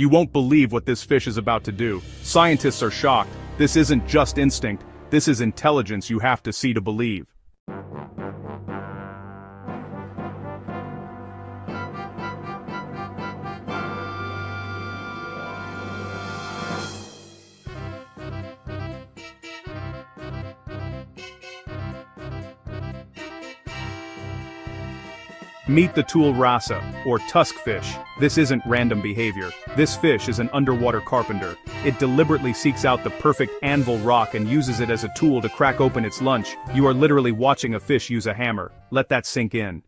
You won't believe what this fish is about to do. Scientists are shocked. This isn't just instinct, this is intelligence you have to see to believe. Meet the Tule Rasa, or tusk fish. This isn't random behavior. This fish is an underwater carpenter. It deliberately seeks out the perfect anvil rock and uses it as a tool to crack open its lunch. You are literally watching a fish use a hammer. Let that sink in.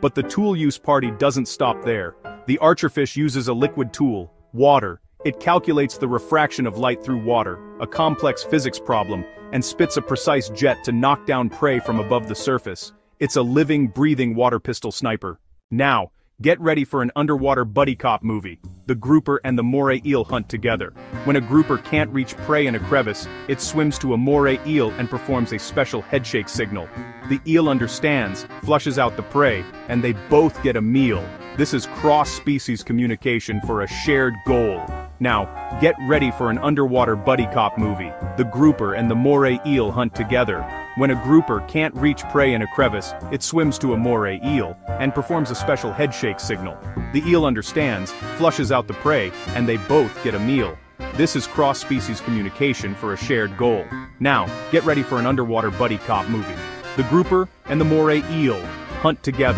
But the tool use party doesn't stop there. The archerfish uses a liquid tool, water. It calculates the refraction of light through water, a complex physics problem, and spits a precise jet to knock down prey from above the surface. It's a living, breathing water pistol sniper. Now, get ready for an underwater buddy cop movie. The grouper and the moray eel hunt together. When a grouper can't reach prey in a crevice, it swims to a moray eel and performs a special headshake signal. The eel understands, flushes out the prey, and they both get a meal. This is cross-species communication for a shared goal. Now, get ready for an underwater buddy cop movie. The grouper and the moray eel hunt together. When a grouper can't reach prey in a crevice, it swims to a moray eel and performs a special headshake signal. The eel understands, flushes out the prey, and they both get a meal. This is cross-species communication for a shared goal. Now, get ready for an underwater buddy cop movie. The grouper and the moray eel hunt together.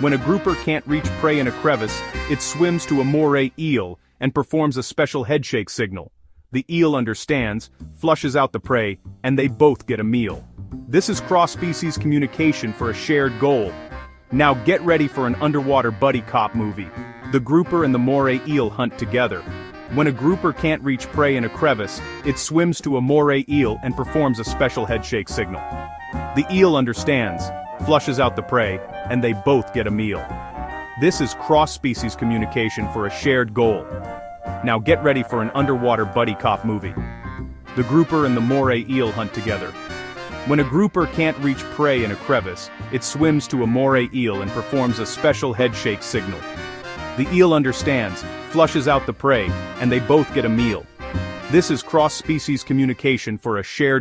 When a grouper can't reach prey in a crevice, it swims to a moray eel and performs a special headshake signal. The eel understands, flushes out the prey, and they both get a meal. This is cross-species communication for a shared goal. Now get ready for an underwater buddy cop movie. The grouper and the moray eel hunt together. When a grouper can't reach prey in a crevice, it swims to a moray eel and performs a special headshake signal. The eel understands, flushes out the prey, and they both get a meal. This is cross-species communication for a shared goal. Now get ready for an underwater buddy cop movie. The grouper and the moray eel hunt together. When a grouper can't reach prey in a crevice, it swims to a moray eel and performs a special headshake signal. The eel understands, flushes out the prey, and they both get a meal. This is cross-species communication for a shared